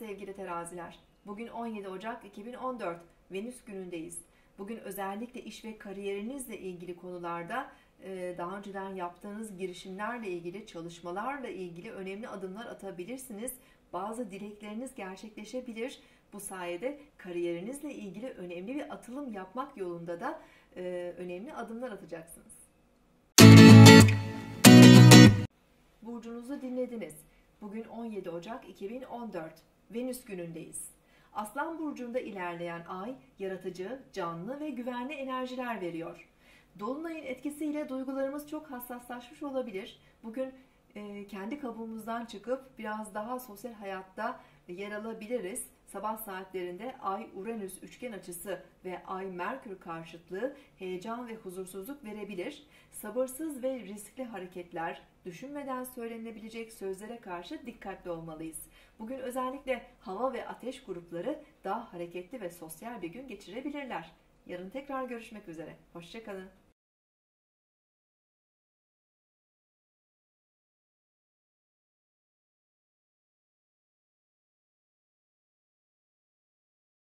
sevgili teraziler. Bugün 17 Ocak 2014 Venüs günündeyiz. Bugün özellikle iş ve kariyerinizle ilgili konularda daha önceden yaptığınız girişimlerle ilgili, çalışmalarla ilgili önemli adımlar atabilirsiniz. Bazı dilekleriniz gerçekleşebilir. Bu sayede kariyerinizle ilgili önemli bir atılım yapmak yolunda da önemli adımlar atacaksınız. Burcunuzu dinlediniz. Bugün 17 Ocak 2014. Venüs günündeyiz. Aslan burcunda ilerleyen ay yaratıcı, canlı ve güvenli enerjiler veriyor. Dolunayın etkisiyle duygularımız çok hassaslaşmış olabilir. Bugün kendi kabuğumuzdan çıkıp biraz daha sosyal hayatta yer alabiliriz. Sabah saatlerinde Ay-Uranüs üçgen açısı ve Ay-Merkür karşıtlığı heyecan ve huzursuzluk verebilir. Sabırsız ve riskli hareketler, düşünmeden söylenebilecek sözlere karşı dikkatli olmalıyız. Bugün özellikle hava ve ateş grupları daha hareketli ve sosyal bir gün geçirebilirler. Yarın tekrar görüşmek üzere. Hoşça kalın.